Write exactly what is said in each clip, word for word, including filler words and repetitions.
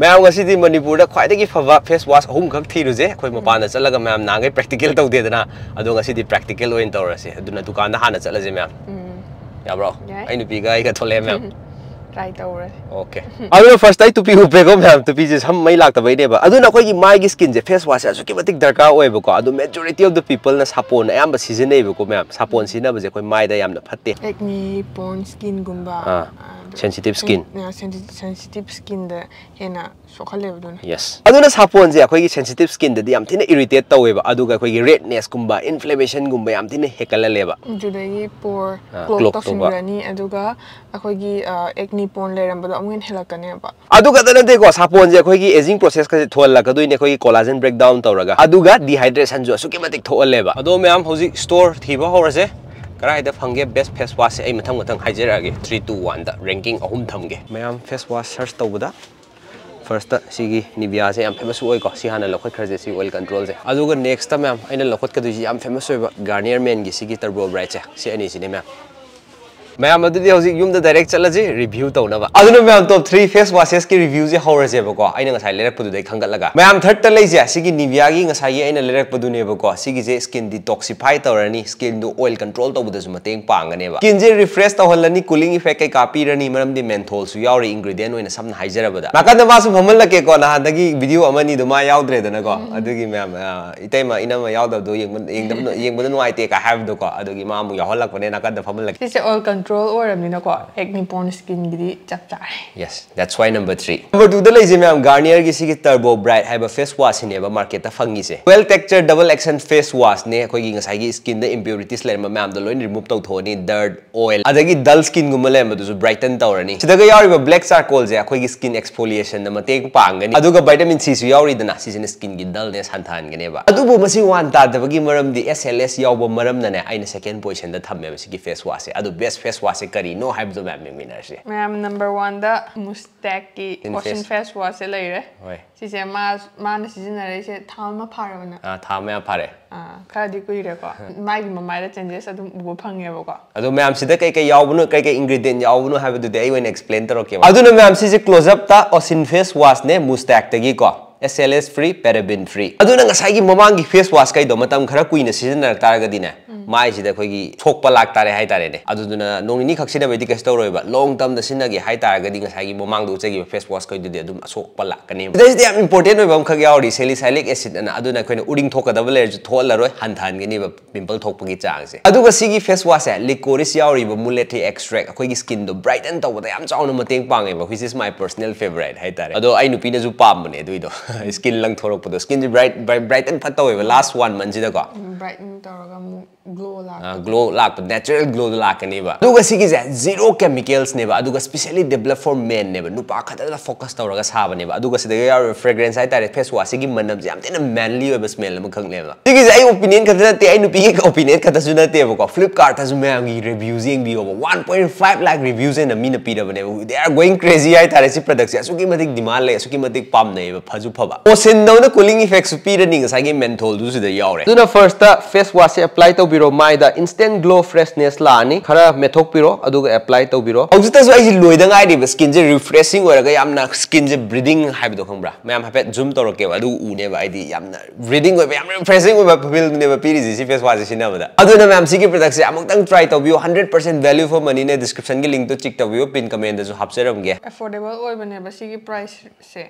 Ma'am गसी मणिपुर ख्वाइदगी फवा फेस वाश अहम खक थीरुजे अखोय मपान चलगा मैम नांगे प्रैक्टिकल तौदेदना अदो गसी प्रैक्टिकल ओइन तौरसे अदुना दुकान हाना चलजे मैम याब्रो आई नुपी गाय का थोले मैम ट्राई तौरे ओके अदो फर्स्ट आई टुपी हुपे को मैम टुपी जे हम मई लागत बइने बा अदुना अखोय की माई की स्किन जे फेस वाश असु के बतिक दरकार ओइबो को अदो मेजॉरिटी ऑफ द पीपल ना सापोन याम सीजनेबो को मैम सापोन सीना बजे अखोय माई दा याम ना फते एक्नी पोन स्किन गुंबा sensitive skin yeah sensitive sensitive skin the hena sokhaleb don yes aduna sapon je akhoi sensitive skin the yam thina irritate taweba aduga akhoi redness kumba inflammation kumba yam thina hekalaleba judai pore cloth toxinrani aduga akhoi acne pon leram ba amgen helakane ba aduga dana deko sapon je akhoi aging process ka thol la kadoi ne akhoi collagen breakdown tawraga aduga dehydration jo suki matik tholeba ado meam hoji store thiba horase कराइदा फंगे best face wash से मथम मथम हाइजरगे three two one the ranking अहुम थमगे ma'am face wash search तौबदा first सिगी निविया से हम फेमस ओइ को सिहाना लखत खरजे सी ऑयल कंट्रोल से अदुग नेक्स्ट मैम आइना लखत कदु जी हम फेमस ओइबा गार्नियर मेन गी सिगी टर्बो ब्राइट से से एनी सिने मैम मैम अदुदी होजी युम द डायरेक्ट चला जी रिव्यू तौनबा अदुनो ma'am top three face washes की रिव्यू जे होरजे बको आइना गसाइ लेरक पदु दे खंगत लगा मैम थर्ड त लेजे सिगी निविया गी गसाइ आइना लेरक पदु ने बको सिगी जे स्किन डिटॉक्सिफाई तौरनी स्किन दो ऑयल कंट्रोल तौबु दसु मतेंग पांगनेबा स्किन जे रिफ्रेश तौहलनी कूलिंग इफेक्ट के कापी रनी मरम दे मेंथोल सु यावरी इंग्रेडिएंट ओइना समन हाइजरबदा नाकन वासु भमल लके को ना दगी वीडियो अमनी दुमा यावद्रे दना को अदुगी मैम इतैमा इनामा यावदा दो येंग येंग येंग बदन वाइते का हैव दो को अदुगी मामु याहलक बने नाकन फमल लके से oil Yes, that's why number three. Number two, the lazy ma'am Garnier ki turbo bright have a face wash in the market of fungi. Well textured double action face wash ne koying skin the impurities let ma'am the loin remove to thorny dirt oil. Adagi dull skin gumalem to brighten towerni. Chidaga yari black charcoal ze koying skin exfoliation the matake pang and aduga vitamin C so yari the nasi in skin gi dullness hantan ganeva. Adubu masi one tad the vagi maram the S L S yaubo maram nane I in second position the thumb face wash. Adu best face wash kari no hype do ma'am mina she ma'am number one the mustache ki ocean face wash lai re hoi si se ma ma na si na re se tham ma phare na ah tham ma phare ah kha di kui re ko mai ma mai la changes adu bo phang ye ko adu ma'am si da kai kai yaw no kai kai ingredient yaw no have do the I when explain taro ke adu no ma'am si se close up ta ocean face wash ne mustache ta gi ko S L S free paraben free aduna ngasai gi mamang gi face wash kai do matam khara kuina season na tar ga dine mai si da khoi gi thokpa lak tare hai tare ne aduna nong ni khak sina be dikas to roiba long term da sina gi hai tar ga di ngasai gi mamang do chegi face wash kai do de adum asokpa lak kane this is important we bam khak yauri salicylic acid na aduna khoi na uding thok ka da layer thol la roi han than gi ni ba pimple thok pa gi chang se aduga si gi face wash hai licorice yauri ba mullethi extract khoi gi skin do brighten to ba yam chauna mateng pang ba which is my personal favorite hai tare ado ai nu pina ju pam ne do do skin lang thorok podo skin bright bright and patawe last one man jida ko brighten toroga glow lak ah glow lak natural glow lak ne ba duga sigi zero chemicals ne ba duga specially developed for men ne ba nupa khata focus toroga saba ne ba duga sidega fragrance hai tare face wash gi manam jam tena manly web smell ma khang ne ba sigi ai opinion khata te ai nupi ki opinion khata juna te ba ko Flipkart has me am reviews ing bi over one point five lakh reviews and a mina pida ne they are going crazy hai tare si products asuki matik demand le asuki matik pam ne ba phaju Ocean down the cooling effects superior nings again menthol do the yaure. Do the first face wash apply to biro my the instant glow freshness lani khara methok biro aduga apply to biro. Augusta so is loidang I the skin je refreshing or ga yamna skin je breathing have do khambra. Ma'am have zoom to roke adu une ba idi yamna breathing we am refreshing we feel never period si face wash sina bada. Adu na ma'am siki product se amuk tang try to bio one hundred percent value for money ne description ge link to check to bio pin comment da so hapseram ge. Affordable oi bane ba siki price se.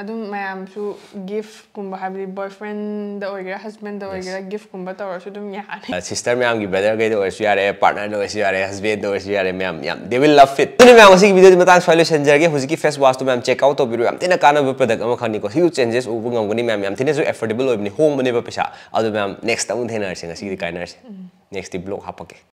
Adum ma'am su gift kumba habri boyfriend da oiga husband da oiga gift kumba tawar su dum yani sister ma'am gi brother ge da oisu yare partner da oisu yare husband da oisu yare ma'am yam they will love it tune ma'am asigi video matang solution jarge hujiki face wash to ma'am check out to biru yam tena kana ba product ama khani ko huge changes ubu ngam guni ma'am yam tena so affordable oibni home ne ba paisa adu ma'am next time thena sing asigi kainars next vlog hapake